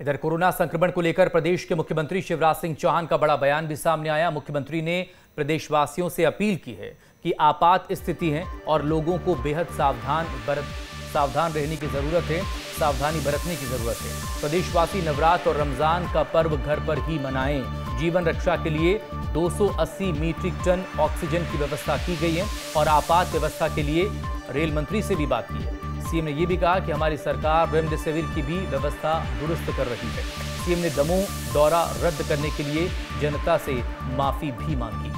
इधर कोरोना संक्रमण को लेकर प्रदेश के मुख्यमंत्री शिवराज सिंह चौहान का बड़ा बयान भी सामने आया। मुख्यमंत्री ने प्रदेशवासियों से अपील की है कि आपात स्थिति है और लोगों को बेहद सावधान रहने की जरूरत है, सावधानी बरतने की जरूरत है। प्रदेशवासी नवरात्र और रमजान का पर्व घर पर ही मनाएं। जीवन रक्षा के लिए 280 मीट्रिक टन ऑक्सीजन की व्यवस्था की गई है और आपात व्यवस्था के लिए रेल मंत्री से भी बात की है। सीएम ने यह भी कहा कि हमारी सरकार रेमडेसिविर की भी व्यवस्था दुरुस्त कर रही है। सीएम ने दमोह दौरा रद्द करने के लिए जनता से माफी भी मांगी।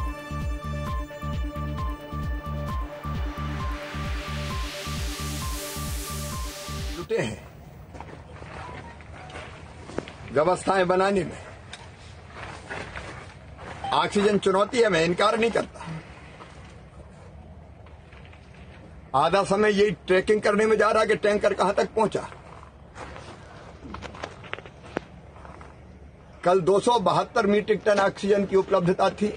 जुटे हैं व्यवस्थाएं बनाने में। ऑक्सीजन चुनौती है, मैं इनकार नहीं करता। आधा समय यही ट्रैकिंग करने में जा रहा है कि टैंकर कहां तक पहुंचा। कल 272 मीट्रिक टन ऑक्सीजन की उपलब्धता थी,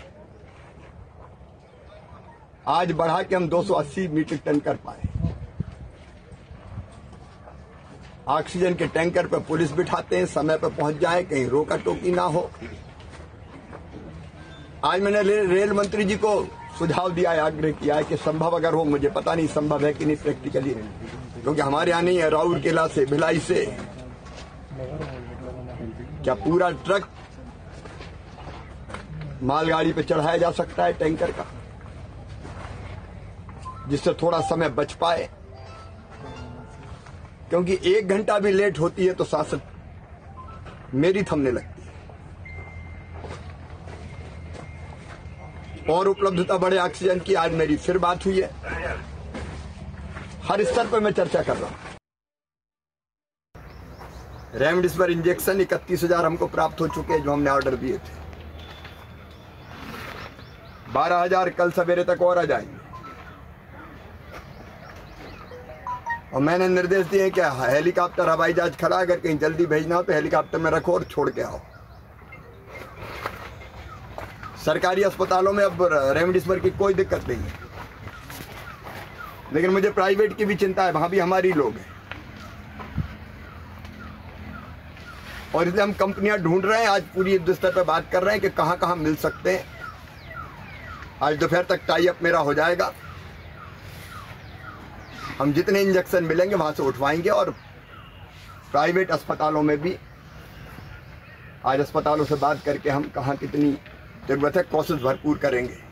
आज बढ़ा के हम 280 मीट्रिक टन कर पाए। ऑक्सीजन के टैंकर पर पुलिस बिठाते हैं, समय पर पहुंच जाए, कहीं रोका टोकी ना हो। आज मैंने रेल मंत्री जी को सुझाव दिया है, आग्रह किया है कि संभव अगर हो, मुझे पता नहीं संभव है कि नहीं प्रैक्टिकली, क्योंकि हमारे यहाँ नहीं है, राउरकेला से भिलाई से क्या पूरा ट्रक मालगाड़ी पे चढ़ाया जा सकता है टैंकर का, जिससे थोड़ा समय बच पाए। क्योंकि एक घंटा भी लेट होती है तो सांसद मेरी थमने लगती है और उपलब्धता बड़े ऑक्सीजन की। आज मेरी फिर बात हुई है, हर स्तर पर मैं चर्चा कर रहा हूं। रेमडेसिविर इंजेक्शन 31,000 हमको प्राप्त हो चुके हैं, जो हमने ऑर्डर दिए थे। 12,000 कल सवेरे तक और आ जाएंगे। और मैंने निर्देश दिए हैं कि हेलीकॉप्टर हवाई जहाज खड़ा, अगर कहीं जल्दी भेजना हो तो हेलीकॉप्टर में रखो और छोड़ के आओ। सरकारी अस्पतालों में अब रेमडेसिविर की कोई दिक्कत नहीं है, लेकिन मुझे प्राइवेट की भी चिंता है, वहां भी हमारी लोग हैं। और इसलिए हम कंपनियां ढूंढ रहे हैं, आज पूरी युद्ध स्तर पर बात कर रहे हैं कि कहां कहां मिल सकते हैं। आज दोपहर तक टाई अप मेरा हो जाएगा। हम जितने इंजेक्शन मिलेंगे वहां से उठवाएंगे और प्राइवेट अस्पतालों में भी आज अस्पतालों से बात करके हम कहाँ कितनी जरूरत है कोशिश भरपूर करेंगे।